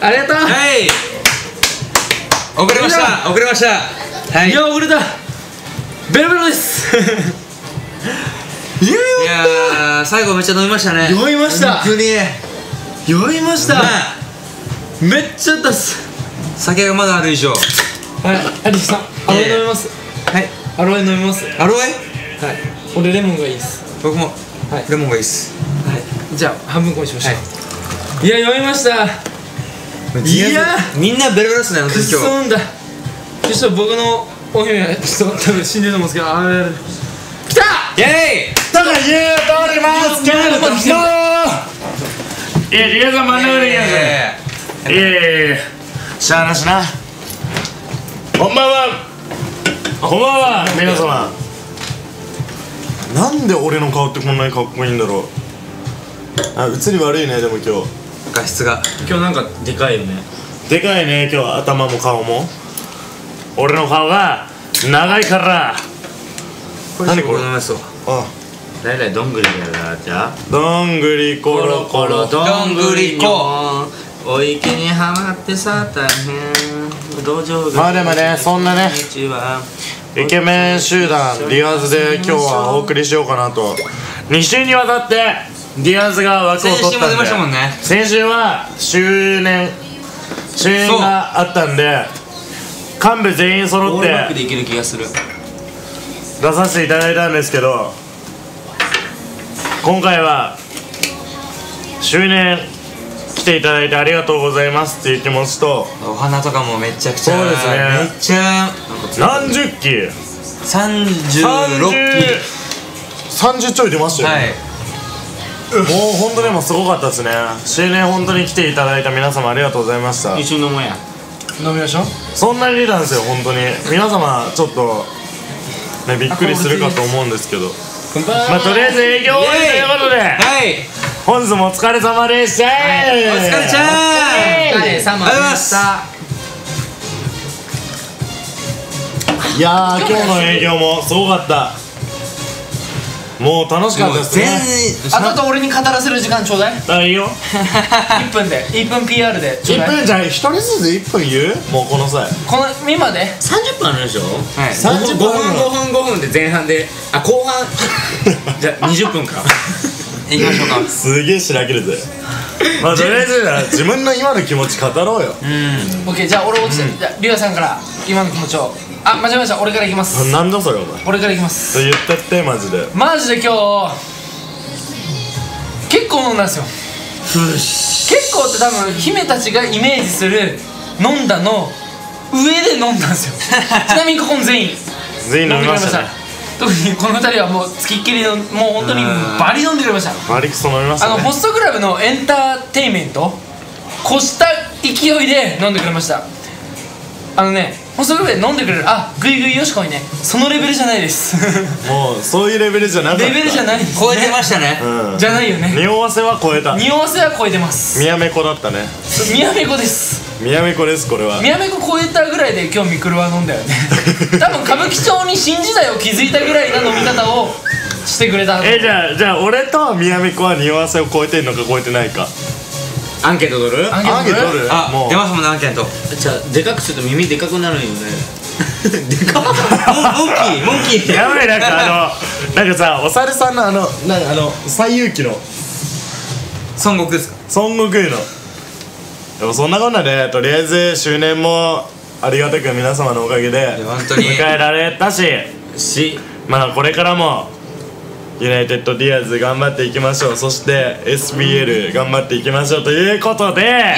ありがとう。はい。遅れました。遅れました。はい。いや遅れた。ベロベロです。いや最後めっちゃ飲みましたね。酔いました。本当に。酔いました。めっちゃ出す。酒がまだある以上。はい。アリスさん。アロエ飲みます。はい。アロエ飲みます。アロエ？はい。俺レモンがいいです。僕も。はい。レモンがいいです。はい。じゃあ半分こにしましょう。いや酔いました。いやみんなベロベロですね、今日。そうなんだ。ちょっと僕のお姫はちょっと多分死んでると思うんですけど、あれきたイエーイだから言う通りますけれども、いや、リアさん真ん中でいいやつ。いやいやしゃあなしな。こんばんは。こんばんは、皆様。なんで俺の顔ってこんなにかっこいいんだろう。あ、映り悪いね、でも今日画質が今日なんかでかいよね。でかいね、今日頭も顔も。俺の顔が長いから。何これ。ああだいたいどんぐりやらじゃあどんぐりコロコロどんぐりこお池にはまってさ大変路上が。まあでもね、そんなねイケメン集団リアーズで今日はお送りしようかなと。2週にわたってディアンズが枠を取ったんで、先週は周年があったんで幹部全員揃って出させていただいたんですけど、今回は周年来ていただいてありがとうございますっていう気持ちと、お花とかもめちゃくちゃ、そうですね、めっちゃ何十期36期30ちょい出ましたよね。はい、もう本当でもすごかったですね。周年本当に来ていただいた皆様ありがとうございました。一緒に飲もうや。飲みましょう。そんなになんですよ、本当に皆様ちょっとねびっくりするかと思うんですけど、まあとりあえず営業終わりということで、はい、本日もお疲れ様でした。お疲れちゃーん。お疲れ様でした。いやー今日の営業もすごかった。もう楽しかったですね。あとあと俺に語らせる時間ちょうだい。あ、いいよ。1分で、1分 PR で1分じゃない、1人ずつ1分言う。もうこの際この今で30分あるでしょ。はい、5分で前半で、あ、後半じゃあ20分かいきましょうか。すげえしらけるぜ。まあとりあえず自分の今の気持ち語ろうよ。うん、オッケー。じゃあ俺落ちて、じゃあリュウさんから今の気持ちを。あ、間違えました。俺からいきます。なんだそれ。お前俺からいきます。言ったってマジで今日結構飲んだんですよ。結構って多分姫たちがイメージする飲んだの上で飲んだんですよ。ちなみにここも全員飲みましたね。特にこの2人はもうつきっきりの、もう本当にバリ飲んでくれました。バリクソ飲みましたね。ホストクラブのエンターテインメント越した勢いで飲んでくれました。ホストクラブで飲んでくれる、あ、グイグイよしこいね、そのレベルじゃないです。もうそういうレベルじゃなかった。レベルじゃないです。超えてましたね。じゃないよね。匂わせは超えた。匂わせは超えてます。宮めこだったね。宮めこです。宮めこです。これは宮めこ超えたぐらいで今日ミクルは飲んだよね。多分歌舞伎町に新時代を築いたぐらいの飲み方をしてくれた。じゃあ俺と宮めこは匂わせを超えてんのか超えてないかアンケート取る？アンケート取る？あ、出ますもんね、アンケート。じゃあ、でかくすると耳でかくなるよね。でかっ！モンキーやばい、なんかなんかさ、お猿さんの西遊記の孫悟空ですか？孫悟空の。でもそんなことで、とりあえず周年もありがたく皆様のおかげで迎えられたし、まあこれからもユナイテッドディアーズ頑張っていきましょう。そして SPL 頑張っていきましょうということで、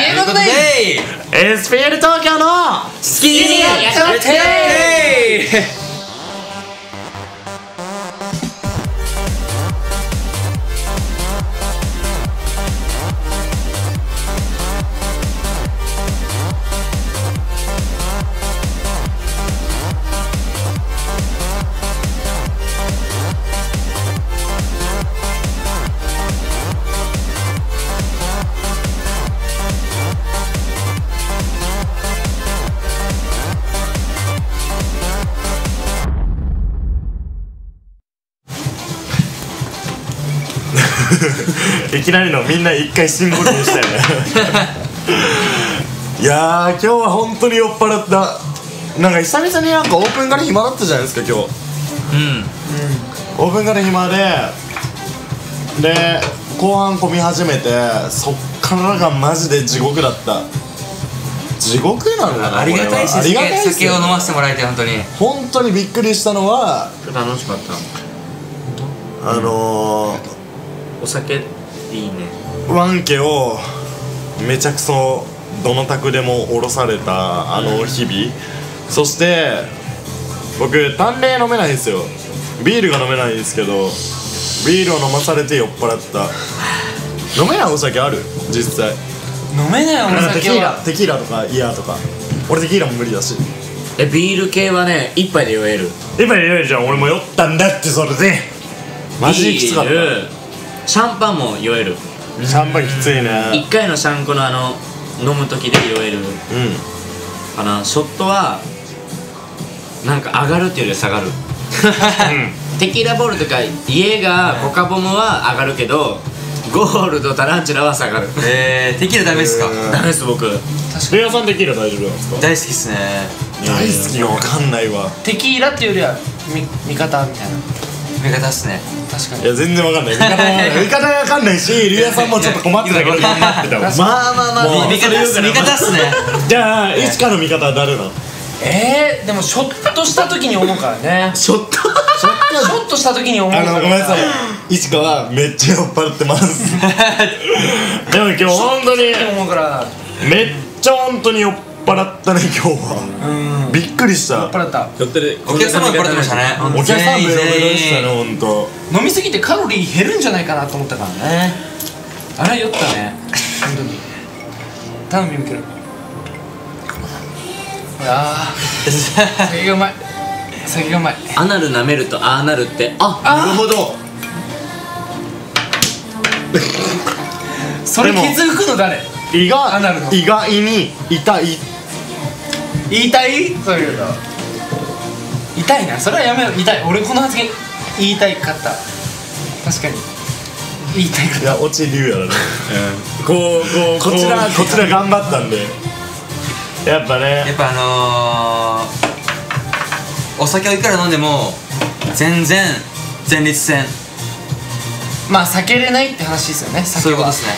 SPL 東京の好きにやっちゃっていきなりのみんな一回シンボルにしたよね。いやー、今日は本当に酔っ払った。なんか久々になんかオープンから暇だったじゃないですか今日。うん、オープンから暇で、で後半混み始めて、そっからがマジで地獄だった。地獄なのかな。ありがたいし、酒を飲ませてもらえて本当にびっくりしたのは楽しかった。お酒いいね。ワンケをめちゃくそどの宅でも降ろされたあの日々、うん、そして僕淡麗飲めないんですよ。ビールが飲めないんですけど、ビールを飲まされて酔っ払った。飲めないお酒ある？実際飲めないお酒はテキーラとかイヤーとか。俺テキーラも無理だし。ビール系はね、一杯で酔える。一杯で酔えるじゃん。俺も酔ったんだって。それでマジできつかった。シャンパンも酔える。シャンパンきついね。一回のシャンコの飲む時で酔えるかな。ショットはなんか上がるっていうより下がる。テキーラボールとか家がコカボムは上がるけど、ゴールドタランチュラは下がる。テキーラダメっすか？ダメっす僕。レアさんテキーラ大丈夫なんですか？大好きっすね。大好きが分かんないわ。テキーラっていうよりは味方みたいな。味方っすね。確かに。いや全然分かんない。味方が分かんないし、リアさんもちょっと困ってたけど、まあまあまあ味方っすね。じゃあいつかの味方は誰なの？でもショットした時に思うからね。ショットした時に思うから。ごめんなさい、いちかはめっちゃ酔っ払ってます。でも今日本当にめっちゃ本当に酔っ払ったね。今日はびっくりした。酔っ払った。お客様酔っ払ってましたね。お客様ベロベロでしたね。本当飲みすぎてカロリー減るんじゃないかなと思ったからね。あれは酔ったね本当に。頼み受ける。ああ酒がうまい。酒がうまい。アナル舐めるとああなるって。あ、なるほど。それ気づくの誰？意外に痛い。痛い？そういうの痛いな。それはやめよう。痛い。俺この発言言いたいかった。確かに言いたいかった。いや落ちるやろね。こちら頑張ったんで。やっぱね、やっぱお酒をいくら飲んでも全然前立腺まあ避けれないって話ですよね。そういうことですね。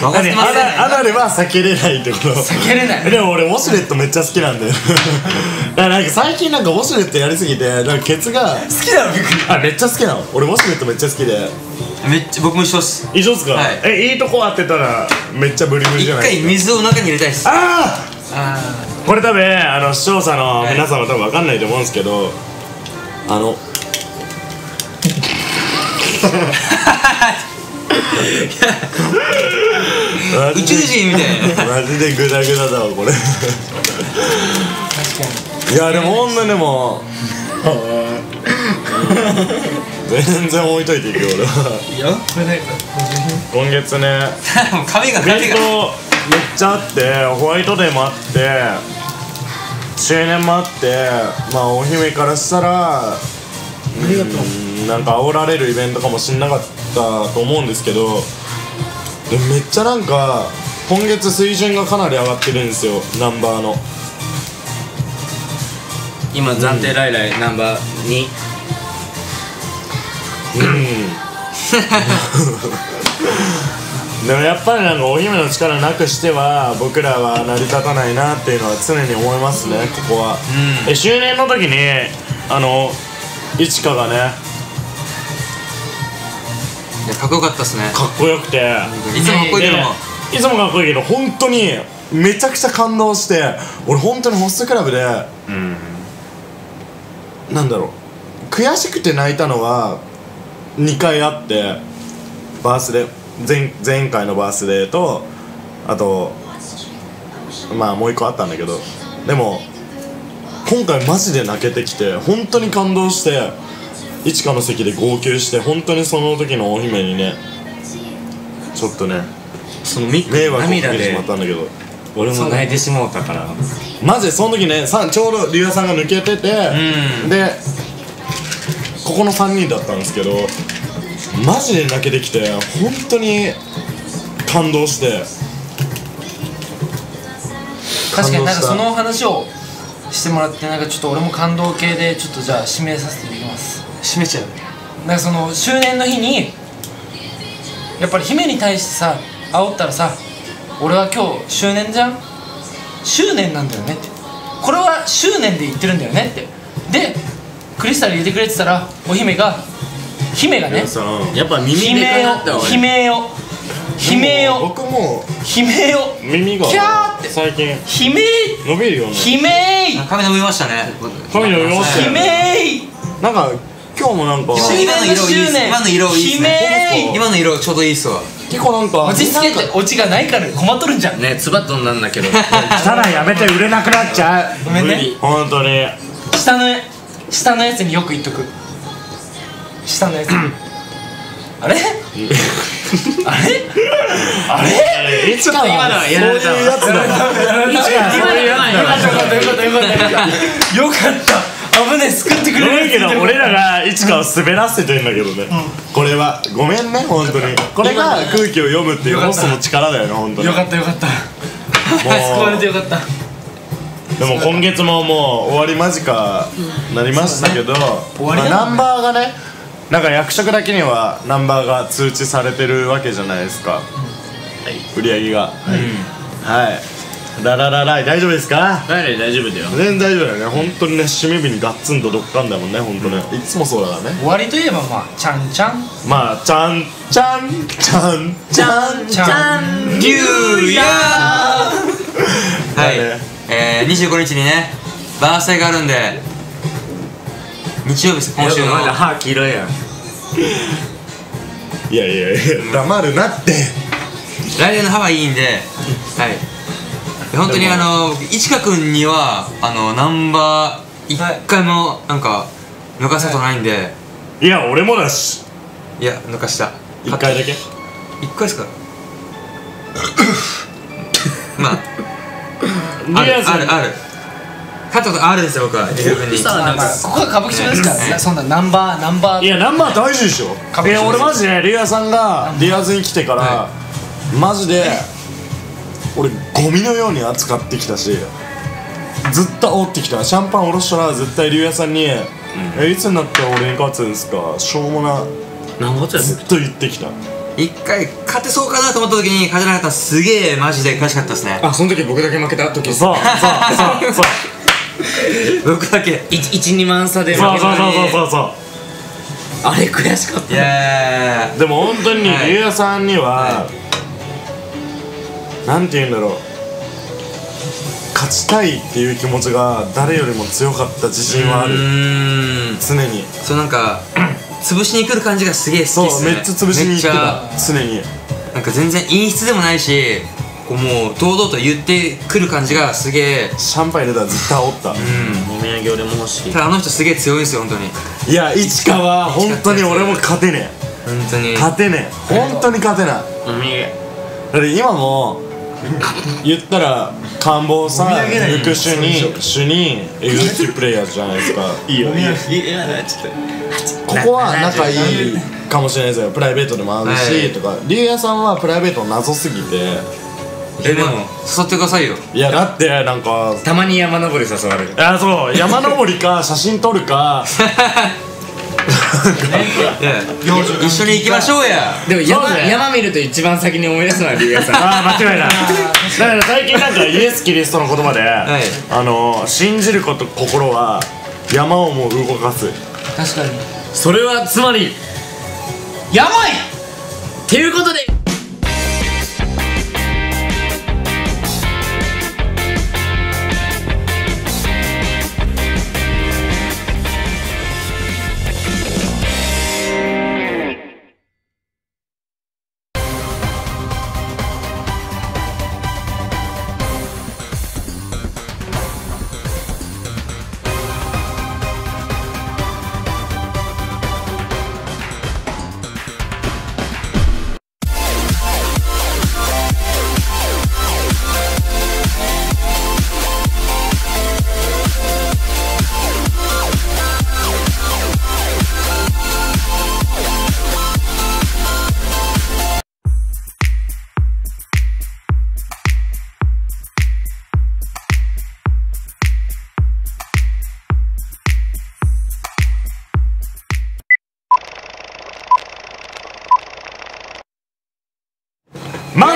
分かってますね。アナルは避けれないってこと。避けれない。でも俺ウォシュレットめっちゃ好きなんだよ。だからなんか最近なんかウォシュレットやりすぎてなんかケツが好きなの。びっくり。あ、めっちゃ好きなの俺。ウォシュレットめっちゃ好きで。めっちゃ僕も一緒っす。一緒っすか？いいとこ当てたらめっちゃブリブリじゃない。一回水をお腹に入れたいっす。ああ、これ多分視聴者の皆さんは多分分かんないと思うんですけど、宇宙人みたいな。マジでグダグダだわこれ。確かに。いやでもほんのでも全然置いといていくよ俺は。いいよこれで。今月ねもう髪がめっちゃあって、ホワイトデーもあって周年もあって、まあお姫からしたらなんか煽られるイベントかもしんなかったと思うんですけど、でめっちゃなんか今月水準がかなり上がってるんですよ。ナンバーの今暫定来来ナンバー2。でもやっぱりなんかお姫の力なくしては僕らは成り立たないなっていうのは常に思いますね、ここは。周年の時にいちかがね、かっこよかったっすね。かっこよくていつもかっこいいけど、いつもかっこいいけど本当にめちゃくちゃ感動して、俺本当にホストクラブでなんだろう、悔しくて泣いたのは2回あって、バースデー 前回のバースデーと、あとまあもう1個あったんだけど、でも今回マジで泣けてきて本当に感動して、いちかの席で号泣して、本当にその時のお姫にねちょっとね迷惑をかけてしまったんだけど、俺も泣いてしまったから。マジでその時ね、ちょうどりゅうやさんが抜けてて、でここの3人だったんですけど、マジで泣けてきて、本当に感動して。確かになんかその話をしてもらって、なんかちょっと俺も感動系で、ちょっとじゃあ締めさせていただきます。締めちゃう。なんかその周年の日にやっぱり姫に対してさ、煽ったらさ、俺は今日周年じゃん、執念なんだよねって、これは執念で言ってるんだよねって、でクリスタル入れてくれてたら、お姫がね、やっぱ耳で悲鳴を僕も悲鳴を耳がキャーって最近悲鳴伸びるよね。悲鳴髪伸びましたね。髪伸びましたね。悲鳴なんか今日もなんか今の色いいっすね。今の色ちょうどいいっすわ。結構なんか落ち着けて、オチがないから困っとるんじゃんね。ツバッとなんだけどただやめて、売れなくなっちゃう。ごめんね本当に。下のやつによく言っとく。下のやつあれいつか今のはやられた。そういうやつだ。いつかそういうやつだ。よかった。危ねえ、救ってくれるけど、俺らがいつかを滑らせてるんだけどね。これはごめんね本当に。これが空気を読むっていうホストの力だよね本当に。よかったよかった。救われてよかった。でも今月ももう終わり間近なりましたけど、ナンバーがね。なんか役職だけにはナンバーが通知されてるわけじゃないですか、売り上げが。はい、ラララライ大丈夫ですか。大丈夫だよ、全然大丈夫だよね本当にね。締め日にガッツンとどっかんだもんね本当ね。いつもそうだからね。終わりといえばまあちゃんちゃん、まあちゃんちゃんちゃんちゃんちゃんニューイヤー。はい、25日にねバースデーがあるんで、日曜日です今週の。まだ歯黄色いやん。いやいやいや黙るなって。来年の歯はいいんで、はい本当にいちかくんにはナンバー1回もなんか抜かしたことないんで。いや俺もだし。いや抜かした1回だけ。1回っすか。まああるカットあるんですよ、僕は。ここは歌舞伎町ですからね。そんなナンバーいやナンバー大事でしょ。いや俺マジでリアさんがリアーズに来てからマジで俺ゴミのように扱ってきたし、ずっと煽ってきた。シャンパンおろしたら絶対リアさんに「いつになって俺に勝つんですか、しょうもな」ずっと言ってきた。一回勝てそうかなと思った時に勝てなかった。すげえマジで悔しかったですね。あその時僕だけ負けた時。そうそうそう僕だけ12万差で負けたのに。そうあれ悔しかった。いやでも本当にりゅうやさんにはなんて言うんだろう、勝ちたいっていう気持ちが誰よりも強かった自信はある。常にそうなんか潰しに来る感じがすげえ好きですね。そうめっちゃ潰しに来てた常に。なんか全然陰湿でもないし、もう堂々と言ってくる感じがすげえ。シャンパン入れたら絶対煽った。お土産俺も欲しい。ただあの人すげえ強いんですよ本当に。いやいちかは本当に俺も勝てねえ。本当に勝てねえ。本当に勝てない。お土産。だって今も言ったら官房さん抜く主任エグゼクティブプレイヤーじゃないですか。いいよね。ここは仲いいかもしれないですよ。プライベートでもあるしとか。りゅうやさんはプライベート謎すぎて。でも誘ってくださいよ。いやだってなんかたまに山登り誘われる。あそう山登りか写真撮るか一緒に行きましょうや。でも山見ると一番先に思い出すのはりゅうやさん。あ間違いない。だから最近なんかイエス・キリストの言葉で信じること心は山をも動かす。確かにそれはつまり山へっていうことで。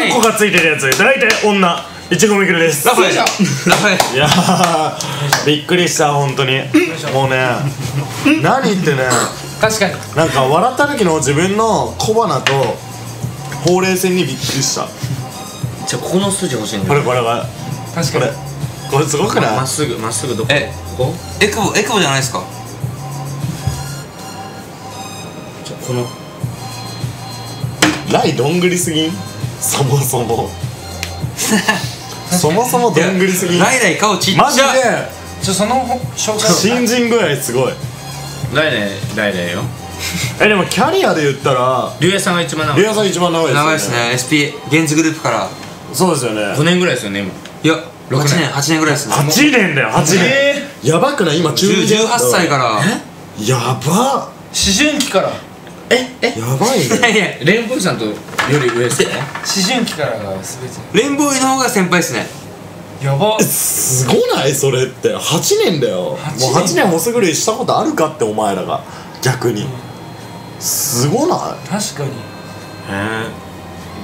んこがついてるやつ、大体女1.5ミクロです。ラファエル、ラファエル、いやーびっくりした本当に。もうね、何言ってね、確かになんか笑った時の自分の小鼻とほうれい線にびっくりした。じゃあここの筋欲しいんだよ。これ確かにこれすごくない？まっすぐどこ？ここ？エクボじゃないですか？じゃあこのライどんぐりすぎん？そもそもどんぐりすぎん。ライライ顔ちっちゃ。マジでその紹介新人ぐらいすごい。ライライよ。でもキャリアで言ったら竜也さんが一番長い。竜也さん一番長いですね。長いですね。 SP ゲンズグループから。そうですよね。5年ぐらいですよね今。いや6年、8年ぐらいですね。8年だよ、8年。やばくない？今18歳から。え、やば、思春期から。やばいね。レインボーイさんとより上ですね。思春期からがすべて。レインボーイの方が先輩ですね。やば、すごないそれって。8年だよ。もう8年もすぐるいしたことあるかってお前らが。逆にすごない？確かに。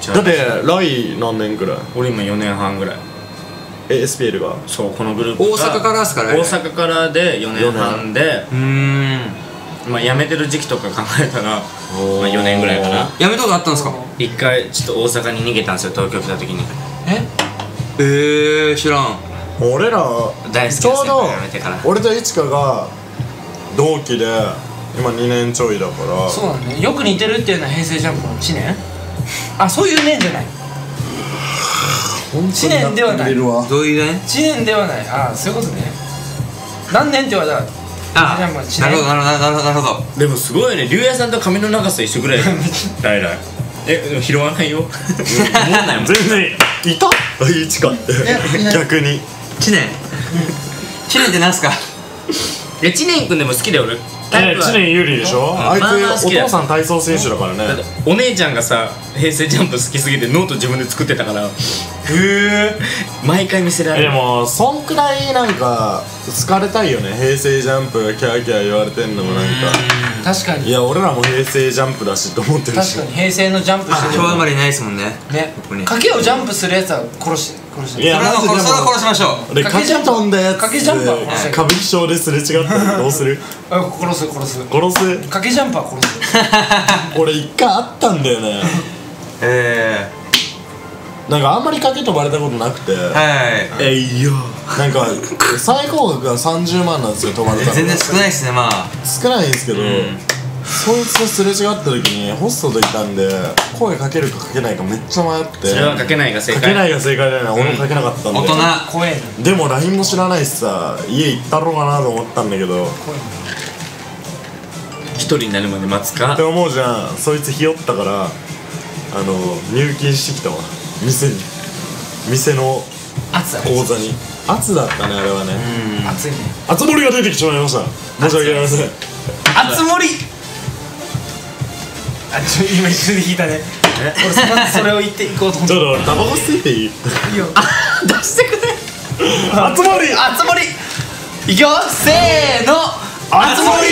だってライ何年くらい？俺今4年半ぐらい。SPL がそう、このグループが大阪からですからね。大阪からで4年半で、まあ辞めてる時期とか考えたら、まあ4年ぐらいかな。辞めたことあったんですか？一回ちょっと大阪に逃げたんですよ、東京来た時に。知らん。俺らちょうど俺といちかが同期で今2年ちょいだから。そうなんだね。よく似てるっていうのは平成ジャンプの知念。あ、そういう年じゃない。知念ではない。どういうね？知念ではない。ああ、そういうことね。何年って言われたら。ああ、なるほど。でもすごいね、竜也さんと髪の長さ一緒ぐらい。ライライ。でも拾わないよ。全然いた？いちかって。逆に。知念。知念ってなんすか？いや、知念くんでも好きだよ俺。知念有利でしょ。あいつお父さん体操選手だからね。お姉ちゃんがさ、平成ジャンプ好きすぎてノート自分で作ってたから。へえ、毎回見せられる。でもそんくらいなんか疲れたいよね、平成ジャンプキャーキャー言われてんのも。なんか確かに、いや俺らも平成ジャンプだしと思ってるし。確かに平成のジャンプしてる人はあんまりいないですもんね。賭けをジャンプするやつは殺して。いや、それは殺しましょう。賭けジャンプ飛んだやつ、賭けジャンプは殺す。歌舞伎町ですれ違ったらどうする？殺す。賭けジャンプは殺す。俺一回あったんだよね。なんかあんまり賭け飛ばれたことなくて、いやなんか最高額が30万なんですよ、飛ばれた。全然少ないですね。まあ少ないんですけど、そいつとすれ違った時にホストといたんで、声かけるかかけないかめっちゃ迷って。それはかけないが正解。かけないが正解だよね。俺もかけなかったんで。大人怖え。でも LINE も知らないしさ、家行ったろうかなと思ったんだけど、一人になるまで待つかって思うじゃん。そいつひよったから、入金してきたわ、店に。店の口座に。圧だったねあれはね。熱いね。熱盛が出てきてしまいました。申し訳ありません。熱盛。あ、今一瞬で引いたね。俺それを言っていこうと思って。ちょっと俺タバコ吸っていい？いいよ。あ、出してくれ。熱盛、熱盛。いくよ、せーの、熱盛。すいませ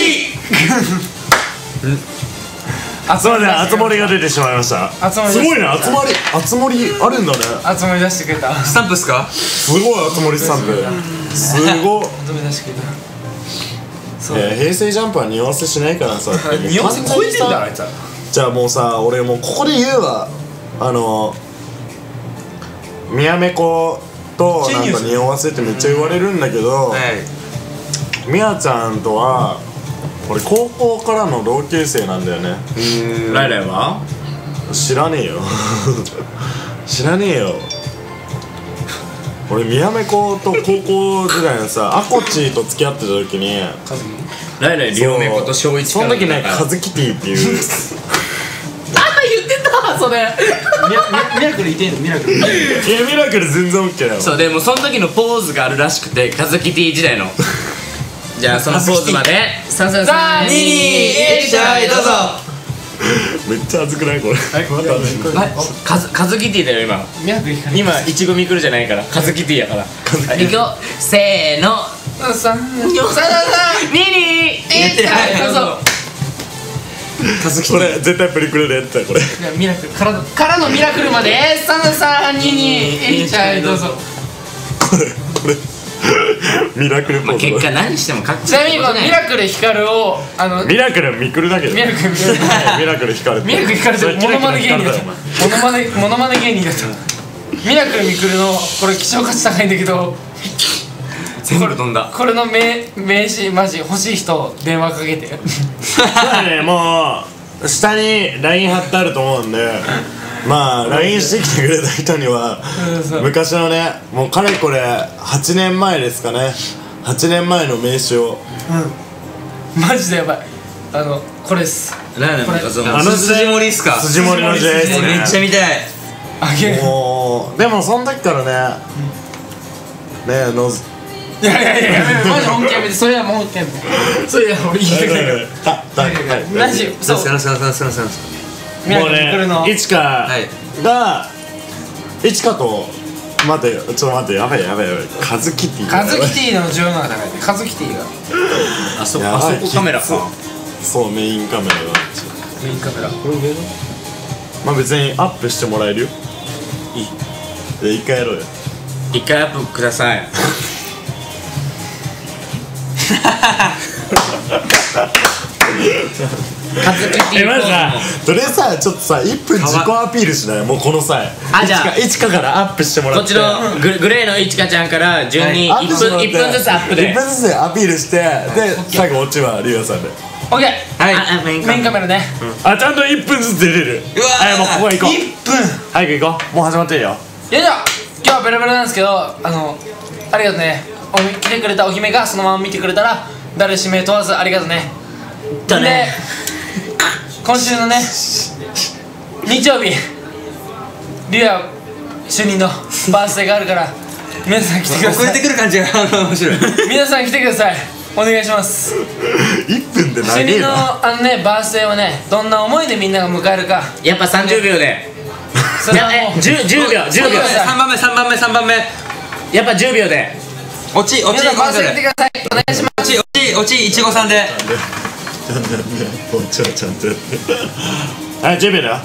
ん、熱盛が出てしまいました。すごいね、熱盛。熱盛あるんだね。熱盛出してくれた。スタンプっすか？すごい、熱盛スタンプすごい。熱盛出してくれた。平成ジャンプは匂わせしないからさ。匂わせ超えてんだあいつは。じゃあもうさ、俺もうここで言うわ。みやめことなんか匂わせってめっちゃ言われるんだけど、みやちゃんとは俺高校からの同級生なんだよね。ライライは知らねえよ。俺、みやめこと高校時代のさ、あこちと付き合ってた時にライライ、りょうめこと小一からその時ね、カズキティっていう。あ、言ってたそれ。ミラクルいてんの？ミラクル全然 OK だよ。そう、でもその時のポーズがあるらしくて、カズキティ時代の。じゃあそのポーズまで3、2、1、はい、どうぞ。めっちゃ熱くないこれ。カズキティだよ今。今イチゴミクルじゃないから、カズキティやから。いくよ、せーの、3、2、1、はい、どうぞ。これ絶対プリクルでやってたこれ。ミラクルからのミラクルまで332にはいどうぞ。これミラクルポーズ。結果何してもかっこいい。ちなみにこのミラクル光をミラクルミクルだけど。ミラクル光。ミラクル光ってモノマネ芸人だった。モノマネ芸人だった。ミラクルミクルのこれ希少価値高いんだけど。全部飛んだ。これの名刺マジ欲しい人電話かけて。ね、もう下に LINE 貼ってあると思うんで、まあ LINE してきてくれた人には昔のね、もうかれこれ8年前ですかね、8年前の名刺を、うん、マジでやばい、これです。ラーメンの画像、筋盛りっすか。筋盛りの J ですね。めっちゃ見たい。あげる。もうでもその時からね、ねえのず、いやマジ本気やめて。それはもう本気。それは俺言いたくないから。マジそうもうね、いちかがいちかと、待てよ、ちょっと待て、やばいカズキティ、カズキティの重要なのが高いね。カズキティがあそこカメラか。そう、メインカメラがメインカメラ、これ上のまあ別にアップしてもらえるよ。いいで、一回やろうよ。一回アップください。え、まずさ、それさ、ちょっとさ、1分自己アピールしない？もうこの際いちかからアップしてもらって、こっちのグレーのいちかちゃんから順に1分ずつアップで1分ずつアピールして、で、最後オチはリュウヤさんで OK。 メインカメラね。あ、ちゃんと1分ずつ出れる。うわー、もうここは行こう。1分早く行こう、もう始まってるよ。よいしょ。今日はベラベラなんですけど、ありがとうね。来てくれたお姫がそのまま見てくれたら誰しめ問わずありがとうね。だね。今週のね、日曜日、リュウヤ主任のバースデーがあるから、皆さん来てください。遅れてくる感じが面白い。皆さん来てください。お願いします。1分で長いな。主任のね、バースデーをね、どんな思いでみんなが迎えるか。やっぱ30秒で。それはもう10秒、10秒。3番目。やっぱ10秒で。落ち。皆さんバースデー来てください。お願いします。落ち、いちごさんで。ちゃんとやって。はい、準備だよ。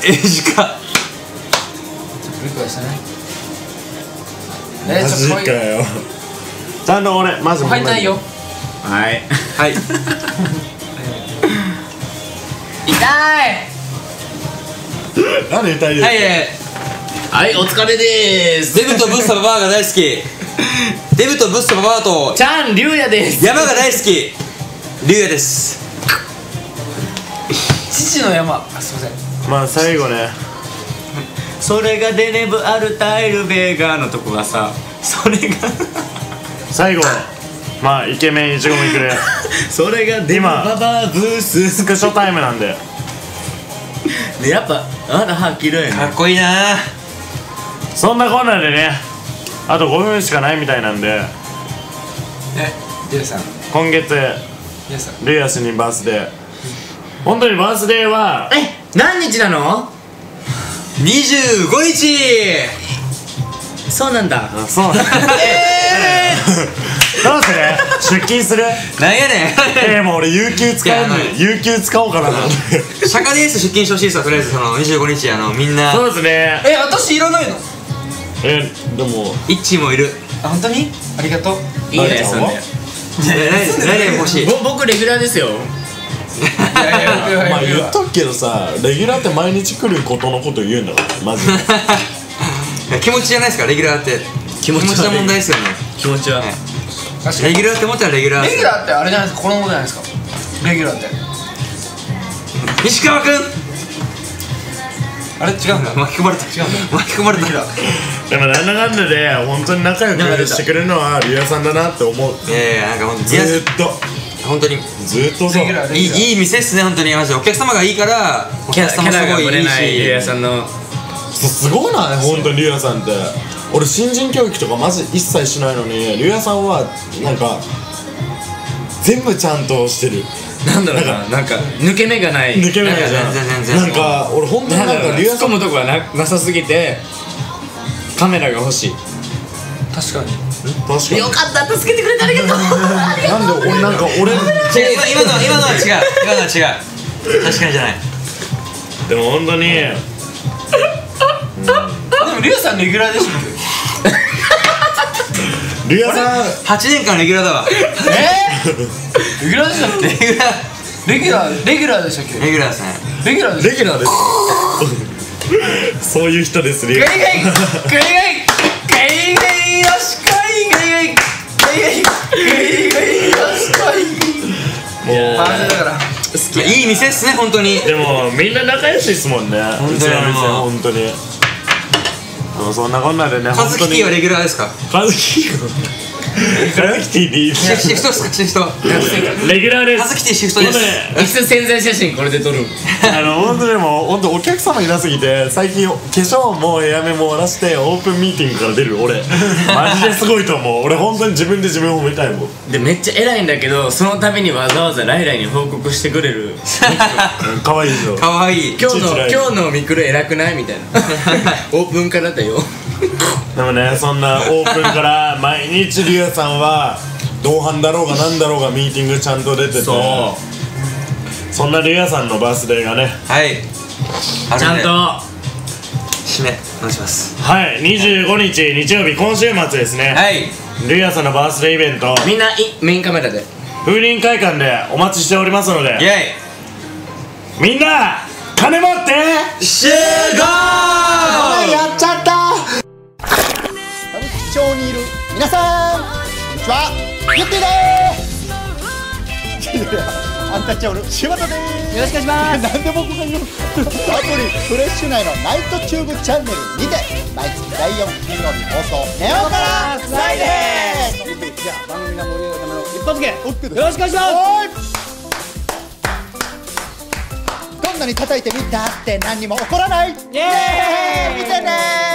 時間振り返したね。マジかよ。ちゃんと俺まず入ってないよ。はい痛い。なんで痛いですか。はい、お疲れでーす。デブとブッサババアが大好き。デブとブッサババアとちゃんリュウヤです。山が大好きリュウヤです。父の山、あ、すいません。まあ最後ね、それがデネブアルタイルベーガーのとこがさ、それが最後、まあイケメンいちごもいくね。それがデネブババブーススクショタイムなんで。でやっぱあらはっきりかっこいいな。そんなこんなでね、あと5分しかないみたいなんで、リュウヤさん今月リュウヤ主任バースデー、本当にバースデーは何日なの？ 25日。そうなんだ。そうなんだ。どうする？出勤する？なんやねん。もう俺有給使おうかな。釈迦デース出勤してほしいですわ。とりあえずその25日、みんな。そうですね。私いらないの？でもイッチーもいる。あ、本当に？ありがとう。いいね、そんで僕レギュラーですよ。まあ言ったけどさ、レギュラーって毎日来ることのこと言うんだからマジで。気持ちじゃないですか、レギュラーって。気持ちの問題ですよね。気持ちはレギュラーって思ったらレギュラー。レギュラーってあれじゃないですか、このことじゃないですか、レギュラーって。西川君、あれ違うんだ、巻き込まれた。でもなんだかんだで本当に仲良くしてくれるのはリュウヤさんだなって思う。なんかほんとずーっと本当にずーっとそういい店っすね。本当にお客様がいいから、お客様すごいいいし、リュウヤさんのすごいな本当に。リュウヤさんって俺新人教育とかマジ一切しないのに、リュウヤさんはなんか全部ちゃんとしてる。なんだろうな、なんか抜け目がない。抜け目がないじゃん。なんか俺本当になんかリュウヤさんのとこがなさすぎてカメラが欲しい。確かに。確かによかった、助けてくれてありがとう。なんで俺なんか俺今のは違う、今のは違う、確かにじゃない。でも本当にでもリュウさんレギュラーでしょ。リュウさん8年間レギュラーだわ。レギュラーでしたっけ。レギュラーでしたっけ。レギュラーですね。レギュラーです。そういう人です。リュウいい店っすね、本当に。でもみんな仲良しですもんね、うちの店。本当にそんなこんなでね。カズキティはレギュラーですか。カズキティ、カズキティでいいですか。シフトっすか。シフトレギュラーです。カズキティシフトです。一瞬潜在写真これで撮る。本当にもう本当お客様いなすぎて、最近化粧もヘアメも終わらしてオープンミーティングから出る俺マジですごいと思う。俺本当に自分で自分を褒めたいもんで。めっちゃ偉いんだけど、そのためにわざわざライライに報告してくれる。かわいいでしょ。かわいい。今日のミクル偉くないみたいな。オープンからだよ。でもね、そんなオープンから毎日リュウさんは同伴だろうがなんだろうがミーティングちゃんと出てて、そんなリュウさんのバースデーがね、はい、ちゃんと締めお願いします。はい、25日日曜日、今週末ですね。はい、リュウさんのバースデーイベント、みんなメインカメラで風鈴会館でお待ちしておりますので、イエイ、みんな金持って集合。やっちゃった。町にいる皆さん、こんにちは、ゆってぃでーす。アンタッチャブル柴田でーす。よろしくお願いします。なんで僕が言う。アプリフレッシュ内のナイトチューブチャンネルにて毎月第4金曜日放送、ネオからフライデー。じゃあ番組が盛り上がるための一発芸、よろしくお願いします。どんなに叩いてみたって何にも起こらない。イエーイ、見てねー。